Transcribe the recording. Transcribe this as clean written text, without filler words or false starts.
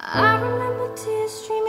I remember tears streaming.